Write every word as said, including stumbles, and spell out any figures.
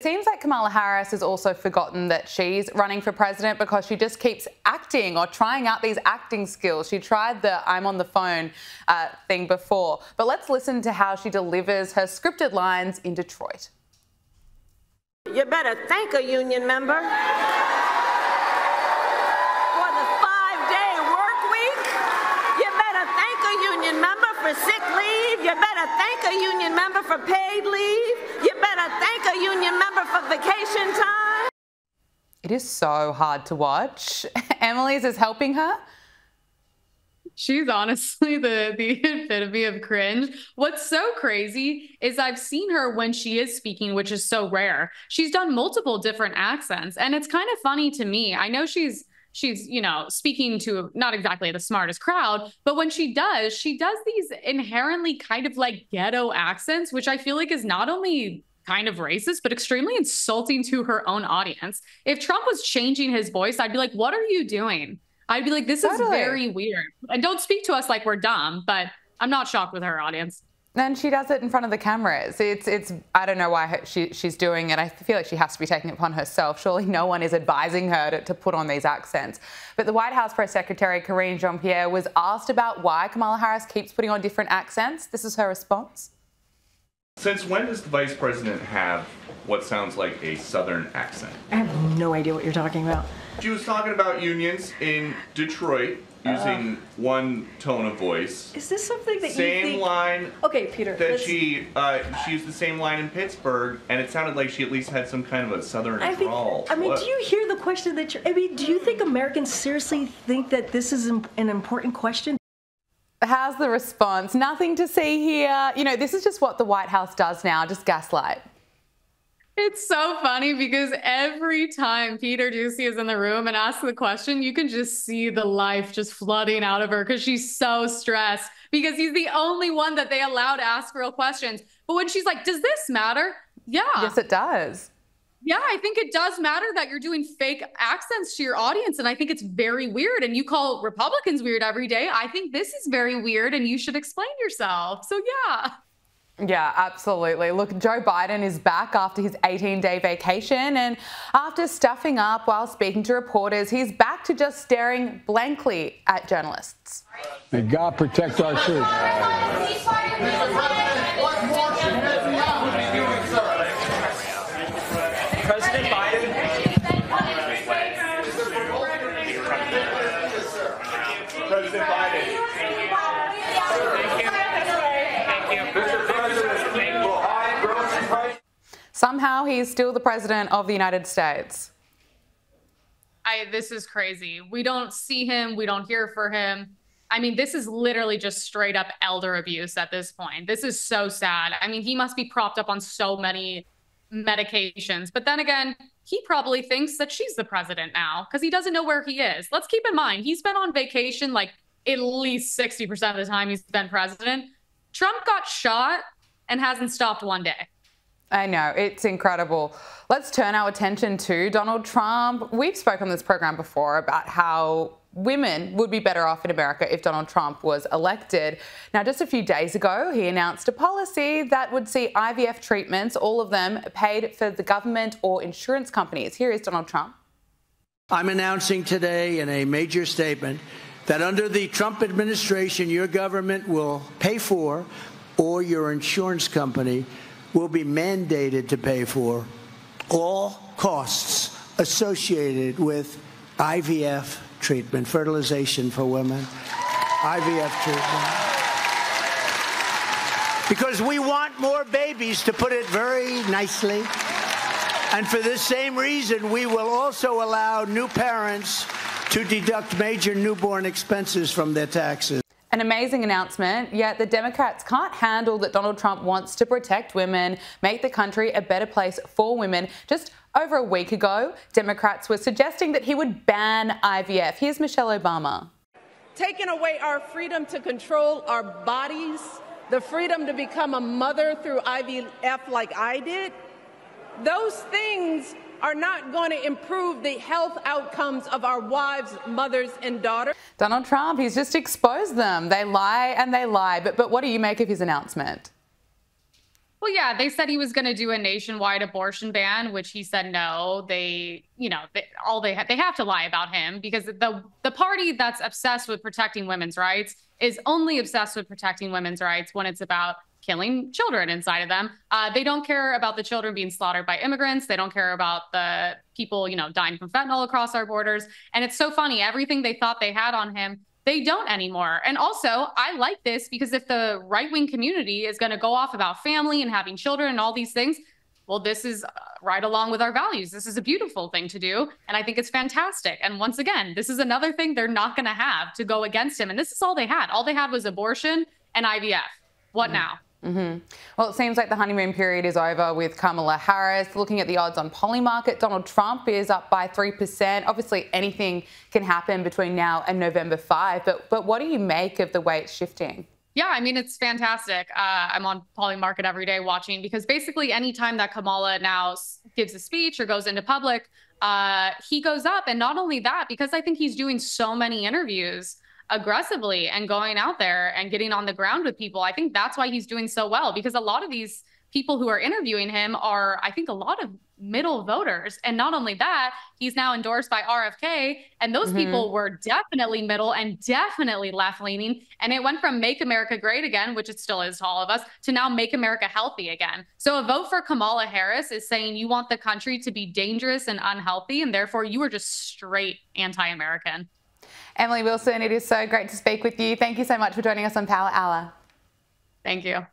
It seems like Kamala Harris has also forgotten that she's running for president because she just keeps acting or trying out these acting skills. She tried the I'm on the phone uh, thing before. But let's listen to how she delivers her scripted lines in Detroit. You better thank a union member. For the five-day work week. You better thank a union member for sick leave. You better thank a union member for paid leave. You better thank a union member for vacation time. It is so hard to watch. Emily's is helping her. She's honestly the, the epitome of cringe. What's so crazy is I've seen her when she is speaking, which is so rare. She's done multiple different accents, and it's kind of funny to me. I know she's she's, you know, speaking to not exactly the smartest crowd, but when she does, she does these inherently kind of like ghetto accents, which I feel like is not only kind of racist, but extremely insulting to her own audience. If Trump was changing his voice, I'd be like, what are you doing? I'd be like, this is very weird. And don't speak to us like we're dumb, but I'm not shocked with her audience. Then she does it in front of the cameras. It's, it's. I don't know why her, she, she's doing it. I feel like she has to be taking it upon herself. Surely no one is advising her to, to put on these accents. But the White House Press Secretary Karine Jean-Pierre was asked about why Kamala Harris keeps putting on different accents. This is her response. Since when does the vice president have what sounds like a southern accent? I have no idea what you're talking about. She was talking about unions in Detroit. Using uh, one tone of voice. Is this something that same you think... line? Okay, Peter. That let's... she uh, she used the same line in Pittsburgh, and it sounded like she at least had some kind of a southern I drawl. Think, I mean, what? Do you hear the question that you're? I mean, do you think Americans seriously think that this is an important question? How's the response? Nothing to see here. You know, this is just what the White House does now. Just gaslight. It's so funny because every time Peter Doocy is in the room and asks the question, you can just see the life just flooding out of her because she's so stressed because he's the only one that they allow to ask real questions. But when she's like, does this matter? Yeah. Yes, it does. Yeah, I think it does matter that you're doing fake accents to your audience. And I think it's very weird. And you call Republicans weird every day. I think this is very weird and you should explain yourself. So yeah. Yeah, absolutely. Look, Joe Biden is back after his eighteen-day vacation, and after stuffing up while speaking to reporters, he's back to just staring blankly at journalists. May God protect our troops. President Biden. President Biden. Somehow he is still the president of the United States. I, this is crazy. We don't see him. We don't hear for him. I mean, this is literally just straight up elder abuse at this point. This is so sad. I mean, he must be propped up on so many medications. But then again, he probably thinks that she's the president now because he doesn't know where he is. Let's keep in mind, he's been on vacation like at least sixty percent of the time he's been president. Trump got shot and hasn't stopped one day. I know, it's incredible. Let's turn our attention to Donald Trump. We've spoken on this program before about how women would be better off in America if Donald Trump was elected. Now, just a few days ago, he announced a policy that would see I V F treatments, all of them, paid for the government or insurance companies. Here is Donald Trump. I'm announcing today in a major statement that under the Trump administration, your government will pay for, or your insurance company will be mandated to pay for, all costs associated with I V F treatment, fertilization for women, I V F treatment. Because we want more babies, to put it very nicely. And for this same reason, we will also allow new parents to deduct major newborn expenses from their taxes. An amazing announcement, yet the Democrats can't handle that Donald Trump wants to protect women, make the country a better place for women. Just over a week ago, Democrats were suggesting that he would ban I V F. Here's Michelle Obama. Taking away our freedom to control our bodies, the freedom to become a mother through I V F like I did, those things are not going to improve the health outcomes of our wives, mothers, and daughters. Donald Trump, he's just exposed them. They lie and they lie. But, but what do you make of his announcement? Well, yeah, they said he was going to do a nationwide abortion ban, which he said no. They, you know, they, all they have, they have to lie about him, because the the party that's obsessed with protecting women's rights is only obsessed with protecting women's rights when it's about killing children inside of them. Uh, they don't care about the children being slaughtered by immigrants. They don't care about the people, you know, dying from fentanyl across our borders. And it's so funny. Everything they thought they had on him, they don't anymore. And also, I like this, because if the right-wing community is going to go off about family and having children and all these things, well, this is right along with our values. This is a beautiful thing to do, and I think it's fantastic. And once again, this is another thing they're not going to have to go against him. And this is all they had. All they had was abortion and I V F. What now? Mm-hmm. Well, it seems like the honeymoon period is over with Kamala Harris. Looking at the odds on Polymarket, Donald Trump is up by three percent. Obviously, anything can happen between now and November fifth. But, but what do you make of the way it's shifting? Yeah, I mean, it's fantastic. Uh, I'm on Polymarket every day watching, because basically any time that Kamala now gives a speech or goes into public, uh, he goes up. And not only that, because I think he's doing so many interviews aggressively and going out there and getting on the ground with people. I think that's why he's doing so well, because a lot of these people who are interviewing him are, I think, a lot of middle voters. And not only that, he's now endorsed by R F K. And those mm-hmm. people were definitely middle and definitely left-leaning. And it went from Make America Great Again, which it still is to all of us, to now Make America Healthy Again. So a vote for Kamala Harris is saying you want the country to be dangerous and unhealthy, and therefore you are just straight anti-American. Emily Wilson, it is so great to speak with you. Thank you so much for joining us on Power Hour. Thank you.